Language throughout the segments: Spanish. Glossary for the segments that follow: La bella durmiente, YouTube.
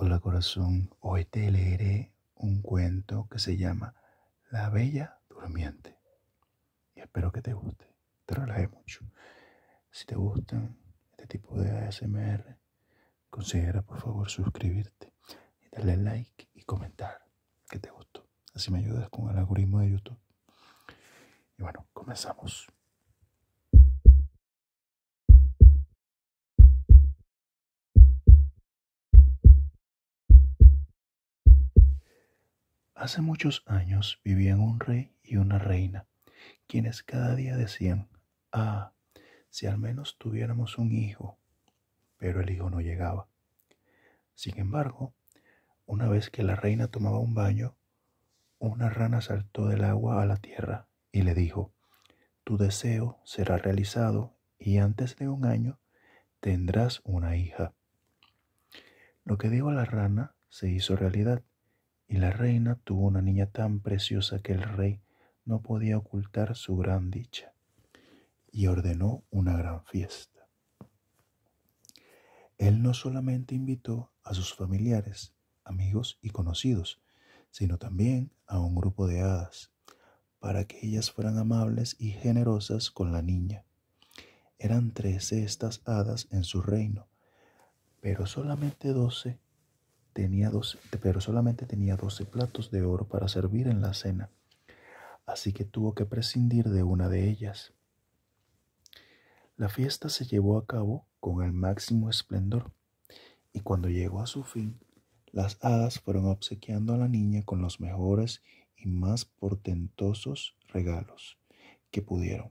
Hola corazón, hoy te leeré un cuento que se llama La bella durmiente. Y espero que te guste, te relaje mucho. Si te gustan este tipo de ASMR, considera por favor suscribirte, y darle like y comentar que te gustó. Así me ayudas con el algoritmo de YouTube. Y bueno, comenzamos. Hace muchos años vivían un rey y una reina, quienes cada día decían, «Ah, si al menos tuviéramos un hijo», pero el hijo no llegaba. Sin embargo, una vez que la reina tomaba un baño, una rana saltó del agua a la tierra y le dijo, «Tu deseo será realizado y antes de un año tendrás una hija». Lo que dijo la rana se hizo realidad. Y la reina tuvo una niña tan preciosa que el rey no podía ocultar su gran dicha, y ordenó una gran fiesta. Él no solamente invitó a sus familiares, amigos y conocidos, sino también a un grupo de hadas, para que ellas fueran amables y generosas con la niña. Eran 13 estas hadas en su reino, pero solamente 12 tenía 12 platos de oro para servir en la cena, así que tuvo que prescindir de una de ellas. La fiesta se llevó a cabo con el máximo esplendor, y cuando llegó a su fin, las hadas fueron obsequiando a la niña con los mejores y más portentosos regalos que pudieron.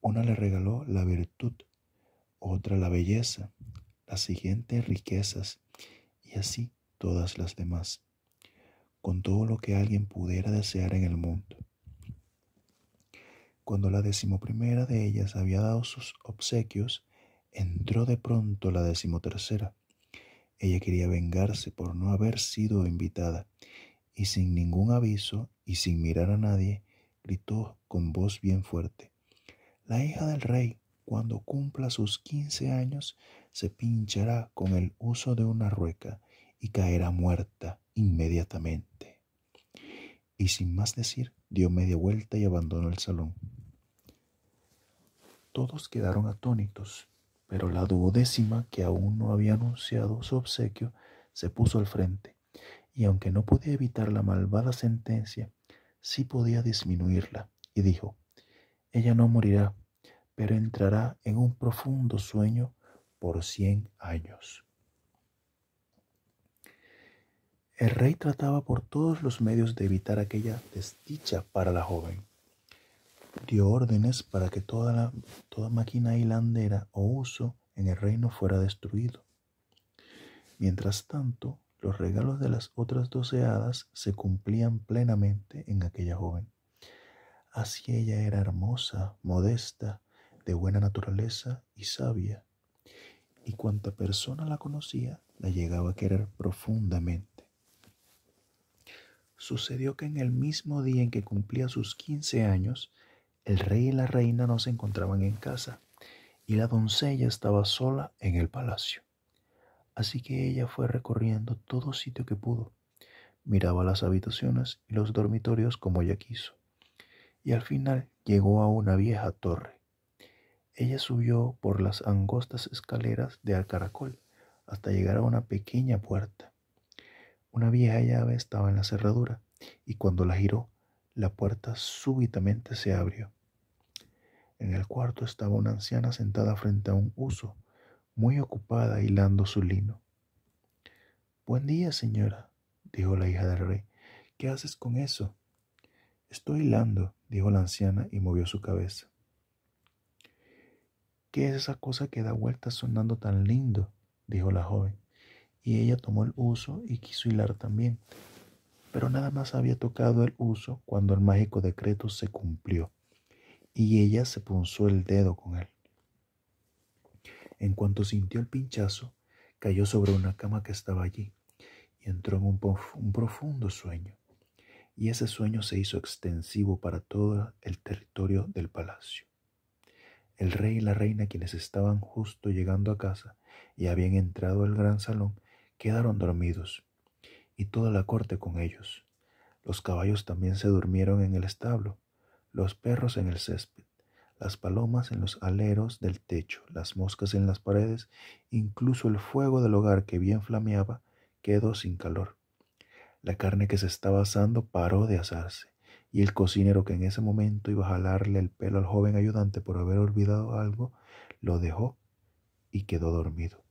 Una le regaló la virtud, otra la belleza, la siguiente riquezas, y así todas las demás, con todo lo que alguien pudiera desear en el mundo. Cuando la 11ª de ellas había dado sus obsequios, entró de pronto la 13ª. Ella quería vengarse por no haber sido invitada, y sin ningún aviso y sin mirar a nadie, gritó con voz bien fuerte, «La hija del rey, cuando cumpla sus 15 años, se pinchará con el uso de una rueca y caerá muerta inmediatamente». Y sin más decir, dio media vuelta y abandonó el salón. Todos quedaron atónitos, pero la 12ª, que aún no había anunciado su obsequio, se puso al frente, y aunque no podía evitar la malvada sentencia, sí podía disminuirla, y dijo, «Ella no morirá, pero entrará en un profundo sueño por 100 años. El rey trataba por todos los medios de evitar aquella desdicha para la joven. Dio órdenes para que toda máquina hilandera o uso en el reino fuera destruido. Mientras tanto, los regalos de las otras 12 hadas se cumplían plenamente en aquella joven. Así ella era hermosa, modesta, de buena naturaleza y sabia, y cuanta persona la conocía, la llegaba a querer profundamente. Sucedió que en el mismo día en que cumplía sus 15 años, el rey y la reina no se encontraban en casa, y la doncella estaba sola en el palacio. Así que ella fue recorriendo todo sitio que pudo, miraba las habitaciones y los dormitorios como ella quiso, y al final llegó a una vieja torre. Ella subió por las angostas escaleras de caracol hasta llegar a una pequeña puerta. Una vieja llave estaba en la cerradura, y cuando la giró, la puerta súbitamente se abrió. En el cuarto estaba una anciana sentada frente a un huso, muy ocupada hilando su lino. «Buen día, señora», dijo la hija del rey. «¿Qué haces con eso?». «Estoy hilando», dijo la anciana y movió su cabeza. «¿Qué es esa cosa que da vueltas sonando tan lindo?», dijo la joven, y ella tomó el huso y quiso hilar también, pero nada más había tocado el huso cuando el mágico decreto se cumplió, y ella se punzó el dedo con él. En cuanto sintió el pinchazo, cayó sobre una cama que estaba allí, y entró en un profundo sueño, y ese sueño se hizo extensivo para todo el territorio del palacio. El rey y la reina, quienes estaban justo llegando a casa y habían entrado al gran salón, quedaron dormidos, y toda la corte con ellos. Los caballos también se durmieron en el establo, los perros en el césped, las palomas en los aleros del techo, las moscas en las paredes, incluso el fuego del hogar que bien flameaba quedó sin calor. La carne que se estaba asando paró de asarse, y el cocinero que en ese momento iba a jalarle el pelo al joven ayudante por haber olvidado algo, lo dejó y quedó dormido.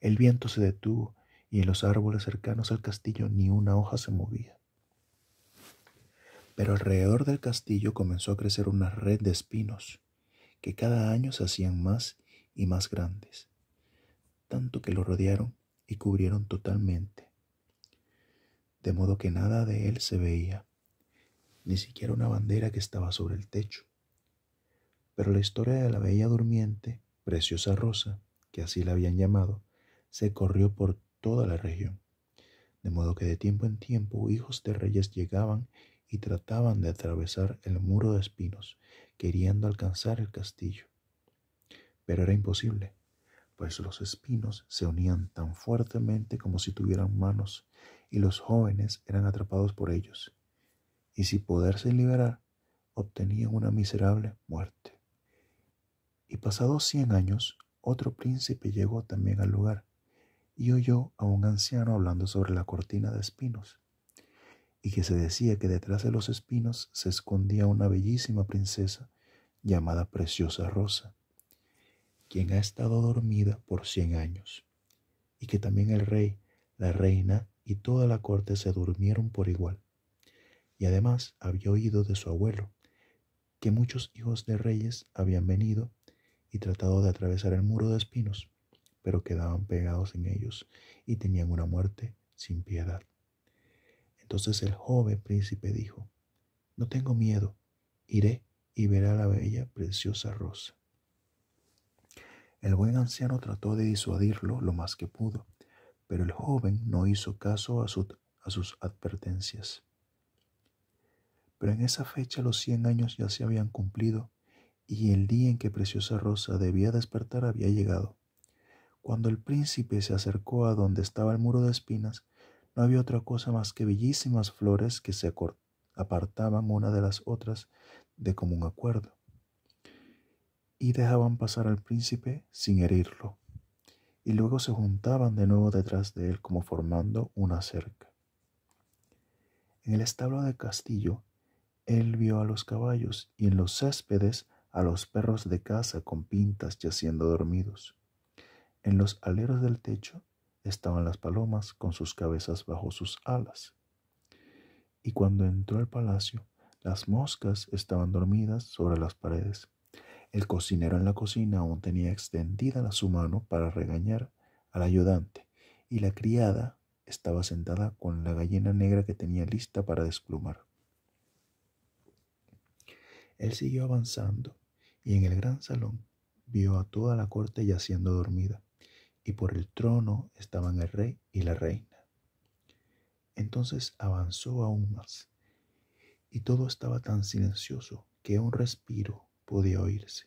El viento se detuvo y en los árboles cercanos al castillo ni una hoja se movía. Pero alrededor del castillo comenzó a crecer una red de espinos, que cada año se hacían más y más grandes, tanto que lo rodearon y cubrieron totalmente, de modo que nada de él se veía, ni siquiera una bandera que estaba sobre el techo. Pero la historia de la bella durmiente, preciosa rosa, que así la habían llamado, se corrió por toda la región, de modo que de tiempo en tiempo hijos de reyes llegaban y trataban de atravesar el muro de espinos, queriendo alcanzar el castillo. Pero era imposible, pues los espinos se unían tan fuertemente como si tuvieran manos, y los jóvenes eran atrapados por ellos, y sin poderse liberar, obtenían una miserable muerte. Y pasados 100 años, otro príncipe llegó también al lugar, y oyó a un anciano hablando sobre la cortina de espinos, y que se decía que detrás de los espinos se escondía una bellísima princesa llamada Preciosa Rosa, quien ha estado dormida por 100 años, y que también el rey, la reina y toda la corte se durmieron por igual. Y además había oído de su abuelo que muchos hijos de reyes habían venido y tratado de atravesar el muro de espinos, pero quedaban pegados en ellos y tenían una muerte sin piedad. Entonces el joven príncipe dijo: «No tengo miedo, iré y veré a la bella preciosa rosa». El buen anciano trató de disuadirlo lo más que pudo, pero el joven no hizo caso a sus advertencias. Pero en esa fecha los 100 años ya se habían cumplido, y el día en que Preciosa Rosa debía despertar había llegado. Cuando el príncipe se acercó a donde estaba el muro de espinas, no había otra cosa más que bellísimas flores que se apartaban una de las otras de común acuerdo, y dejaban pasar al príncipe sin herirlo, y luego se juntaban de nuevo detrás de él como formando una cerca. En el establo del castillo, él vio a los caballos y en los céspedes a los perros de caza con pintas yaciendo dormidos. En los aleros del techo estaban las palomas con sus cabezas bajo sus alas. Y cuando entró al palacio, las moscas estaban dormidas sobre las paredes. El cocinero en la cocina aún tenía extendida su mano para regañar al ayudante, y la criada estaba sentada con la gallina negra que tenía lista para desplumar. Él siguió avanzando, y en el gran salón vio a toda la corte yaciendo dormida, y por el trono estaban el rey y la reina. Entonces avanzó aún más, y todo estaba tan silencioso que un respiro podía oírse,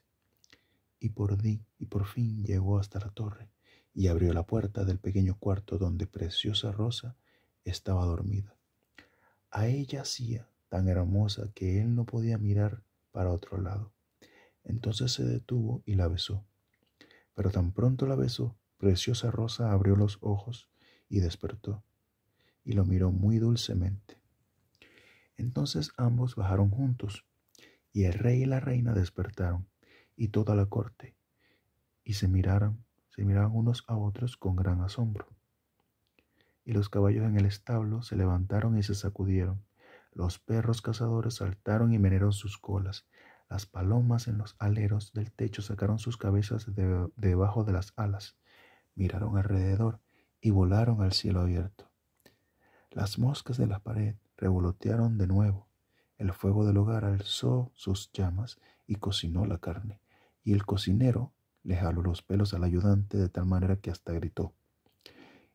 y por fin llegó hasta la torre, y abrió la puerta del pequeño cuarto donde Preciosa Rosa estaba dormida. A ella hacía tan hermosa que él no podía mirar para otro lado. Entonces se detuvo y la besó. Pero tan pronto la besó, Preciosa Rosa abrió los ojos y despertó, y lo miró muy dulcemente. Entonces ambos bajaron juntos, y el rey y la reina despertaron, y toda la corte, y se miraban unos a otros con gran asombro. Y los caballos en el establo se levantaron y se sacudieron, los perros cazadores saltaron y menearon sus colas, las palomas en los aleros del techo sacaron sus cabezas debajo de las alas, miraron alrededor y volaron al cielo abierto. Las moscas de la pared revolotearon de nuevo, el fuego del hogar alzó sus llamas y cocinó la carne, y el cocinero le jaló los pelos al ayudante de tal manera que hasta gritó.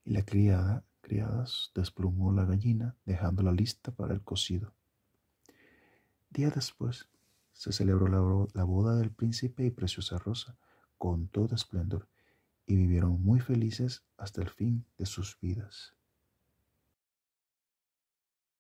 Y la criada desplumó la gallina, dejándola lista para el cocido. Días después se celebró la boda del príncipe y Preciosa Rosa con todo esplendor, y vivieron muy felices hasta el fin de sus vidas.